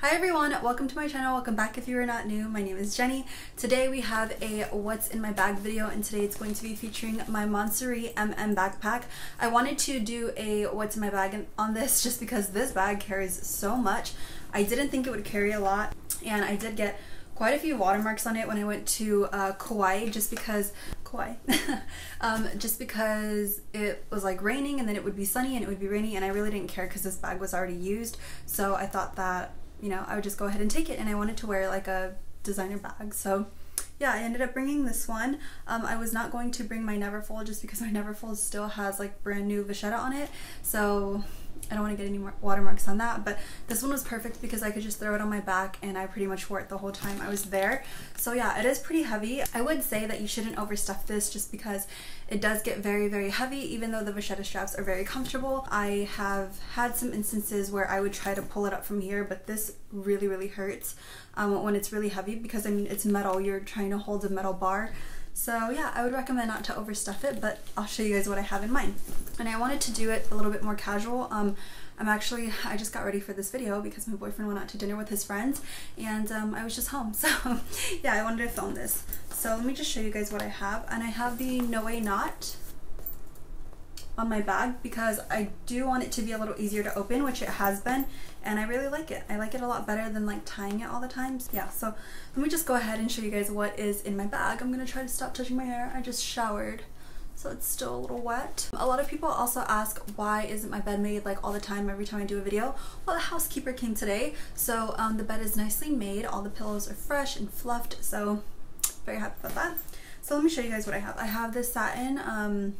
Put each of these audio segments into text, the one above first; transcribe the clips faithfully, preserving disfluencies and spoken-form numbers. Hi everyone, welcome to my channel. Welcome back if you are not new. My name is Jenny. Today we have a what's in my bag video, and today it's going to be featuring my Montsouris M M backpack. I wanted to do a what's in my bag on this just because this bag carries so much. I didn't think it would carry a lot, and I did get quite a few watermarks on it when I went to uh, Kauai just because Kauai um, just because it was like raining and then it would be sunny and it would be rainy, and I really didn't care because this bag was already used, so I thought that, you know, I would just go ahead and take it, and I wanted to wear like a designer bag. So yeah, I ended up bringing this one. Um, I was not going to bring my Neverfull just because my Neverfull still has like brand new Vachetta on it, so I don't want to get any more watermarks on that, but this one was perfect because I could just throw it on my back and I pretty much wore it the whole time I was there. So yeah, it is pretty heavy. I would say that you shouldn't overstuff this just because it does get very, very heavy, even though the Vachetta straps are very comfortable. I have had some instances where I would try to pull it up from here, but this really, really hurts um, when it's really heavy because, I mean, it's metal. You're trying to hold a metal bar. So yeah, I would recommend not to overstuff it, but I'll show you guys what I have in mind. And I wanted to do it a little bit more casual. Um, I'm actually, I just got ready for this video because my boyfriend went out to dinner with his friends, and um, I was just home. So yeah, I wanted to film this. So let me just show you guys what I have. And I have the No Way Knot on my bag because I do want it to be a little easier to open, which it has been, and I really like it. I like it a lot better than like tying it all the time. Yeah, so let me just go ahead and show you guys what is in my bag. I'm gonna try to stop touching my hair. I just showered, so it's still a little wet. A lot of people also ask, why isn't my bed made like all the time every time I do a video? Well, the housekeeper came today, so um, the bed is nicely made. All the pillows are fresh and fluffed, so very happy about that. So let me show you guys what I have. I have this satin, um,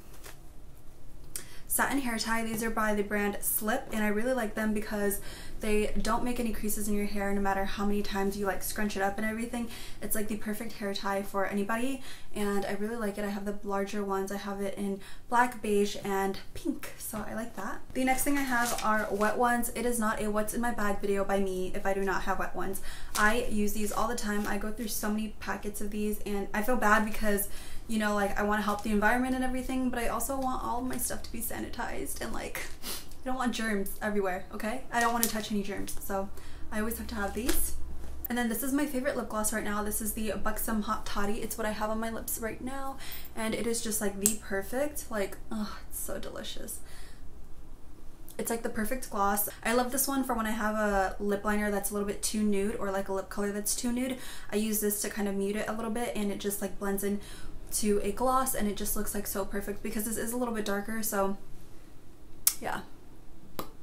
satin hair tie. These are by the brand Slip, and I really like them because they don't make any creases in your hair no matter how many times you like scrunch it up and everything. It's like the perfect hair tie for anybody, and I really like it. I have the larger ones. I have it in black, beige, and pink, so I like that. The next thing I have are wet ones. It is not a what's in my bag video by me if I do not have wet ones. I use these all the time. I go through so many packets of these, and I feel bad because, you know, like, I want to help the environment and everything, but I also want all of my stuff to be sanitized, and like, I don't want germs everywhere, okay? I don't want to touch any germs, so I always have to have these. And then this is my favorite lip gloss right now. This is the Buxom Hot Toddy. It's what I have on my lips right now, and it is just like the perfect, like, oh, it's so delicious. It's like the perfect gloss. I love this one for when I have a lip liner that's a little bit too nude, or like a lip color that's too nude. I use this to kind of mute it a little bit, and it just like blends in to a gloss, and it just looks like so perfect because this is a little bit darker, so yeah,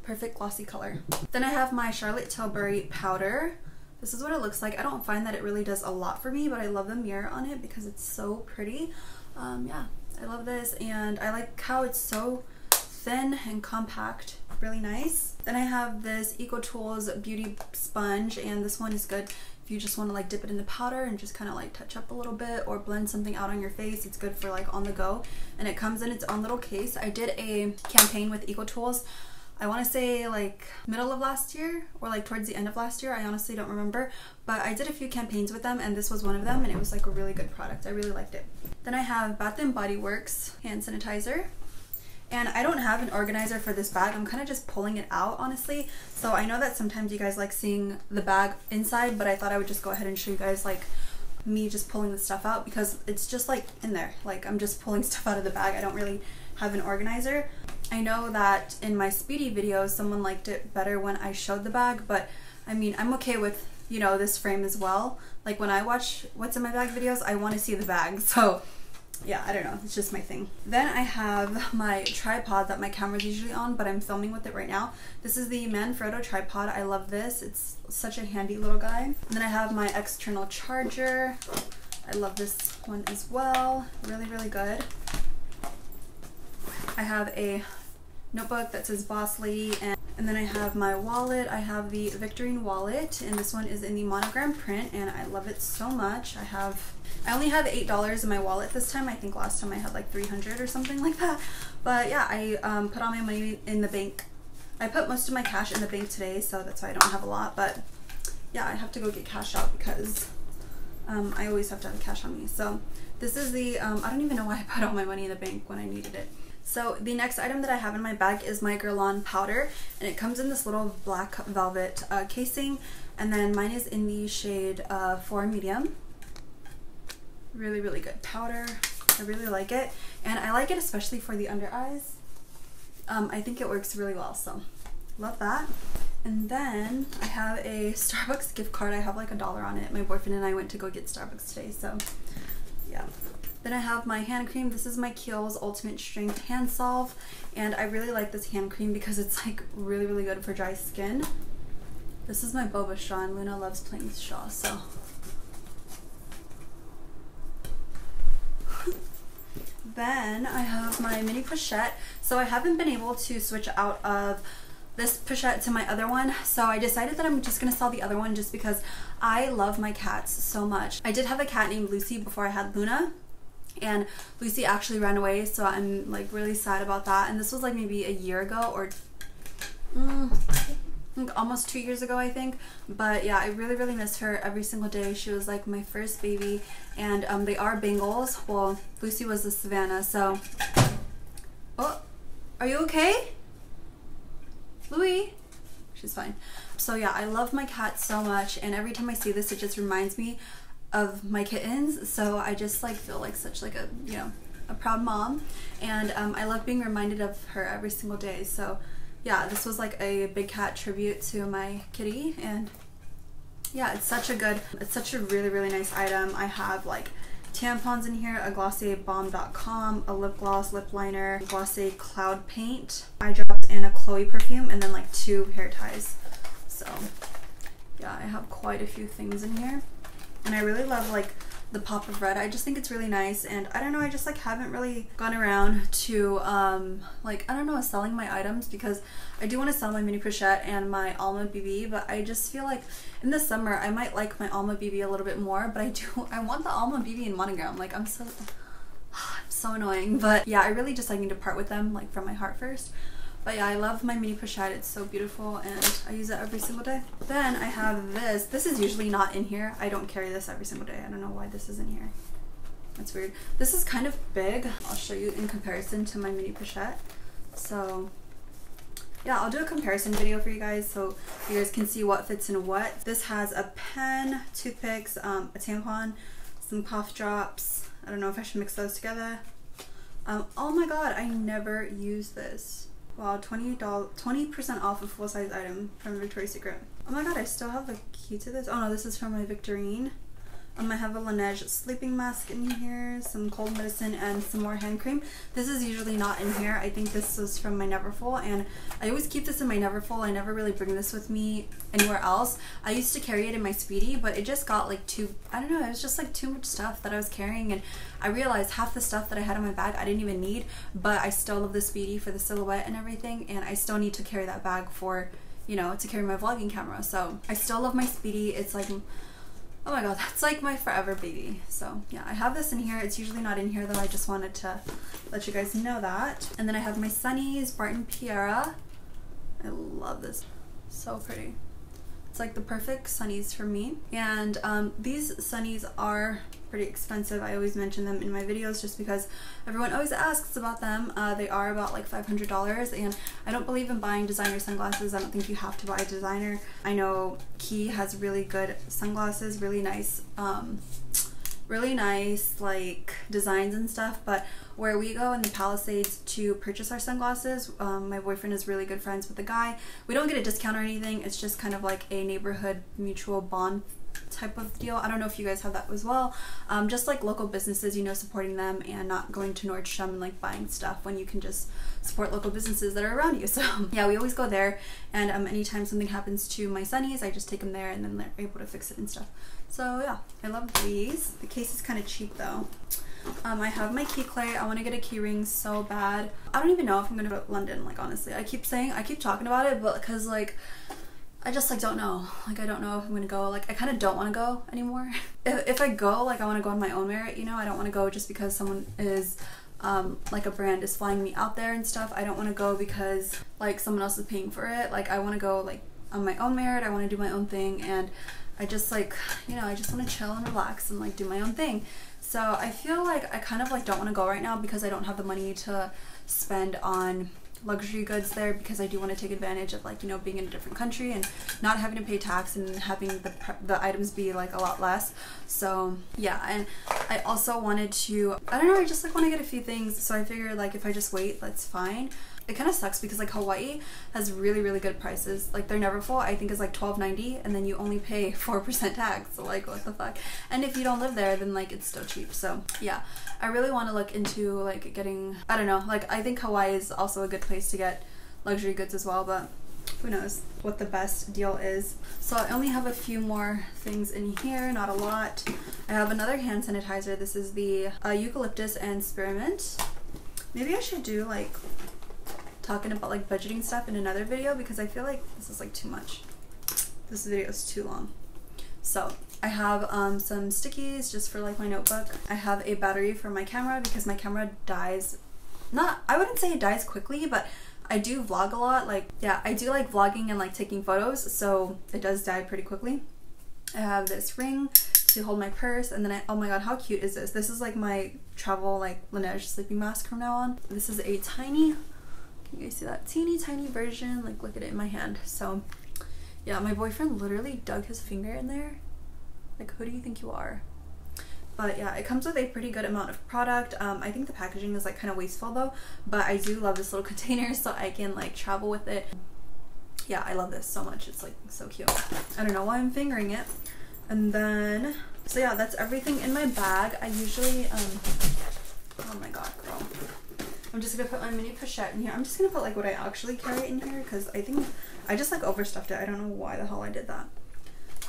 perfect glossy color. Then I have my Charlotte Tilbury powder. This is what it looks like. I don't find that it really does a lot for me, but I love the mirror on it because it's so pretty. Um, yeah, I love this, and I like how it's so thin and compact, really nice. Then I have this EcoTools beauty sponge, and this one is good if you just want to like dip it in the powder and just kind of like touch up a little bit or blend something out on your face. It's good for like on the go, and it comes in its own little case. I did a campaign with EcoTools, I want to say like middle of last year or like towards the end of last year. I honestly don't remember, but I did a few campaigns with them, and this was one of them, and it was like a really good product. I really liked it. Then I have Bath and Body Works hand sanitizer. And I don't have an organizer for this bag. I'm kind of just pulling it out, honestly. So I know that sometimes you guys like seeing the bag inside, but I thought I would just go ahead and show you guys like me just pulling the stuff out because it's just like in there. Like, I'm just pulling stuff out of the bag. I don't really have an organizer. I know that in my Speedy videos, someone liked it better when I showed the bag, but I mean, I'm okay with, you know, this frame as well. Like, when I watch what's in my bag videos, I want to see the bag, so yeah, I don't know, it's just my thing. Then I have my tripod that my camera's usually on, but I'm filming with it right now. This is the Manfrotto tripod. I love this. It's such a handy little guy. And then I have my external charger. I love this one as well. Really, really good. I have a notebook that says Boss Lady, and, and then I have my wallet. I have the Victorine wallet, and this one is in the monogram print, and I love it so much. I have I only have eight dollars in my wallet this time. I think last time I had like three hundred or something like that, but yeah, I um, put all my money in the bank. I put most of my cash in the bank today, so that's why I don't have a lot, but yeah, I have to go get cash out because um, I always have to have cash on me. So this is the um, I don't even know why I put all my money in the bank when I needed it. So the next item that I have in my bag is my Guerlain powder, and it comes in this little black velvet uh, casing. And then mine is in the shade uh, four medium. Really, really good powder. I really like it. And I like it especially for the under eyes. Um, I think it works really well, so love that. And then I have a Starbucks gift card. I have like a dollar on it. My boyfriend and I went to go get Starbucks today, so yeah. Then I have my hand cream. This is my Kiehl's Ultimate Strength Hand Salve. And I really like this hand cream because it's like really, really good for dry skin. This is my Boba Shaw, and Luna loves playing with Shaw, so. Then I have my mini pochette. So I haven't been able to switch out of this pochette to my other one, so I decided that I'm just gonna sell the other one just because I love my cats so much. I did have a cat named Lucy before I had Luna, and Lucy actually ran away, so I'm like really sad about that. And this was like maybe a year ago or mm, almost two years ago, I think. But yeah, I really, really miss her every single day. She was like my first baby, and um, they are Bengals. Well, Lucy was the Savannah, so. Oh, are you okay? Louie? She's fine. So yeah, I love my cat so much, and every time I see this, it just reminds me of my kittens. So I just like feel like such like a, you know, a proud mom, and um, I love being reminded of her every single day. So yeah, this was like a big cat tribute to my kitty, and yeah, it's such a good, it's such a really, really nice item. I have like tampons in here, a Glossier Balm dot com, a lip gloss, lip liner, Glossier Cloud Paint, eye drops, and a Chloe perfume, and then like two hair ties. So yeah, I have quite a few things in here, and I really love like the pop of red. I just think it's really nice, and I don't know, I just like haven't really gone around to um like, I don't know, selling my items, because I do want to sell my mini pochette and my Alma B B, but I just feel like in the summer I might like my Alma B B a little bit more. But I do, I want the Alma B B in monogram. Like, I'm so I'm so annoying, but yeah, I really just like need to part with them like from my heart first. But yeah, I love my mini pochette. It's so beautiful, and I use it every single day. Then I have this. This is usually not in here. I don't carry this every single day. I don't know why this is in here. That's weird. This is kind of big. I'll show you in comparison to my mini pochette. So yeah, I'll do a comparison video for you guys so you guys can see what fits in what. This has a pen, toothpicks, um, a tampon, some cough drops. I don't know if I should mix those together. Um, oh my god, I never use this. Wow, twenty percent off a full-size item from Victoria's Secret. Oh my god, I still have the key to this. Oh no, this is from my Victorine. Um, I have a Laneige sleeping mask in here, some cold medicine, and some more hand cream. This is usually not in here. I think this was from my Neverfull, and I always keep this in my Neverfull. I never really bring this with me anywhere else. I used to carry it in my Speedy, but it just got like too, I don't know, it was just like too much stuff that I was carrying, and I realized half the stuff that I had in my bag I didn't even need, but I still love the Speedy for the silhouette and everything, and I still need to carry that bag for, you know, to carry my vlogging camera. So I still love my Speedy. It's like, oh my god, that's like my forever baby. So yeah, I have this in here. It's usually not in here though. I just wanted to let you guys know that. And then I have my Sunnies Barton Piera. I love this. So pretty. It's like the perfect Sunnies for me. And um, these Sunnies are pretty expensive. I always mention them in my videos just because everyone always asks about them. Uh, they are about like five hundred dollars, and I don't believe in buying designer sunglasses. I don't think you have to buy designer. I know Key has really good sunglasses, really nice, um, really nice like designs and stuff, but where we go in the Palisades to purchase our sunglasses, um, my boyfriend is really good friends with the guy. We don't get a discount or anything. It's just kind of like a neighborhood mutual bond type of deal. I don't know if you guys have that as well. Um, just like local businesses, you know, supporting them and not going to Nordstrom and like buying stuff when you can just support local businesses that are around you. So yeah, we always go there, and um, anytime something happens to my Sunnies, I just take them there, and then they're able to fix it and stuff. So yeah, I love these. The case is kind of cheap though. Um, I have my key clay. I want to get a key ring so bad. I don't even know if I'm gonna go to London, like honestly. I keep saying, I keep talking about it, but because like I just like don't know. Like I don't know if I'm gonna go. Like I kind of don't want to go anymore. if, if I go, like I want to go on my own merit, you know. I don't want to go just because someone is um, like a brand is flying me out there and stuff. I don't want to go because like someone else is paying for it. Like I want to go like on my own merit. I want to do my own thing, and I just like, you know, I just want to chill and relax and like do my own thing. So I feel like I kind of like don't want to go right now because I don't have the money to spend on luxury goods there because I do want to take advantage of, like, you know, being in a different country and not having to pay tax and having the, the items be like a lot less. So yeah, and I also wanted to, I don't know, I just like want to get a few things, so I figured like if I just wait, that's fine. It kind of sucks because like Hawaii has really really good prices. Like their Neverfull I think is like twelve ninety, and then you only pay four percent tax, so like what the fuck. And if you don't live there, then like it's still cheap. So yeah, I really want to look into like getting, I don't know, like I think Hawaii is also a good place to get luxury goods as well, but who knows what the best deal is. So I only have a few more things in here, not a lot. I have another hand sanitizer. This is the uh, eucalyptus and spearmint. Maybe I should do like talking about like budgeting stuff in another video because I feel like this is like too much. This video is too long. So I have um, some stickies just for like my notebook. I have a battery for my camera because my camera dies, not, I wouldn't say it dies quickly, but I do vlog a lot. Like yeah, I do like vlogging and like taking photos, so it does die pretty quickly. I have this ring to hold my purse, and then I, oh my god, how cute is this? This is like my travel like Laneige sleeping mask from now on. This is a tiny, can you guys see that? Teeny tiny version, like look at it in my hand. So yeah, my boyfriend literally dug his finger in there. Like who do you think you are? But yeah, it comes with a pretty good amount of product. Um, I think the packaging is like kind of wasteful though, but I do love this little container so I can like travel with it. Yeah, I love this so much. It's like so cute. I don't know why I'm fingering it. And then, so yeah, that's everything in my bag. I usually, um, oh my god, girl. I'm just gonna put my mini pochette in here. I'm just gonna put like what I actually carry in here because I think I just like overstuffed it. I don't know why the hell I did that.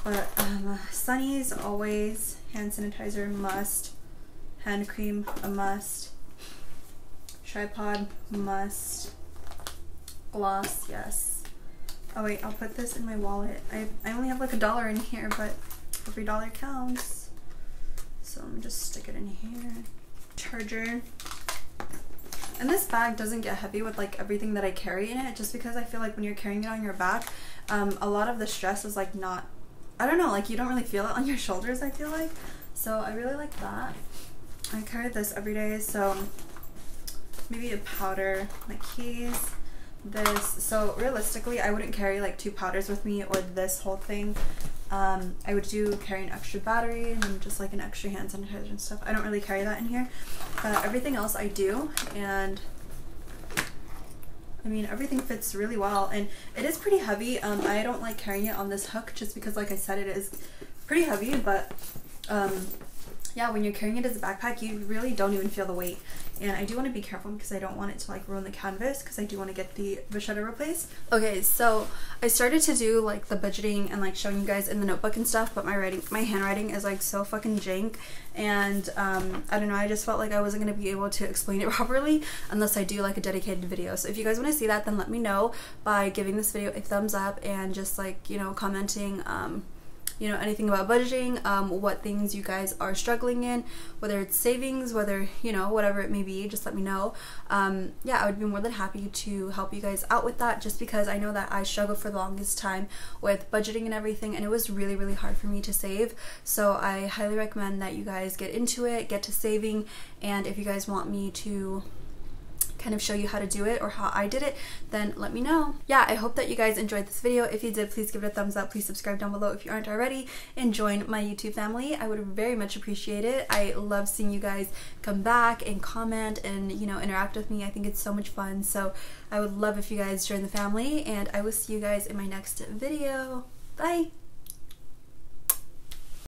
But um, Sunnies, always, hand sanitizer, must, hand cream, a must, tripod, must, gloss, yes. Oh wait, I'll put this in my wallet. I, I only have like a dollar in here, but every dollar counts. So let me just stick it in here. Charger. And this bag doesn't get heavy with like everything that I carry in it, just because I feel like when you're carrying it on your back, um, a lot of the stress is like not, I don't know, like you don't really feel it on your shoulders, I feel like. So I really like that. I carry this every day, so maybe a powder, my keys, this. So realistically, I wouldn't carry like two powders with me or this whole thing. Um, I would do carry an extra battery and just like an extra hand sanitizer and stuff. I don't really carry that in here, but everything else I do, and I mean everything fits really well, and it is pretty heavy. um I don't like carrying it on this hook just because like I said, it is pretty heavy, but um yeah, when you're carrying it as a backpack, you really don't even feel the weight. And I do want to be careful because I don't want it to like ruin the canvas, because I do want to get the Vachetta replaced. Okay, so I started to do like the budgeting and like showing you guys in the notebook and stuff, but my writing, my handwriting is like so fucking jank, and um, I don't know, I just felt like I wasn't going to be able to explain it properly unless I do like a dedicated video. So if you guys want to see that, then let me know by giving this video a thumbs up and just like, you know, commenting, um, you know, anything about budgeting, um, what things you guys are struggling in, whether it's savings, whether, you know, whatever it may be, just let me know. Um, yeah, I would be more than happy to help you guys out with that, just because I know that I struggled for the longest time with budgeting and everything, and it was really, really hard for me to save. So I highly recommend that you guys get into it, get to saving, and if you guys want me to kind of show you how to do it or how I did it, then let me know. Yeah, I hope that you guys enjoyed this video. If you did, please give it a thumbs up. Please subscribe down below if you aren't already, and join my YouTube family. I would very much appreciate it. I love seeing you guys come back and comment and, you know, interact with me. I think it's so much fun. So I would love if you guys join the family, and I will see you guys in my next video. Bye!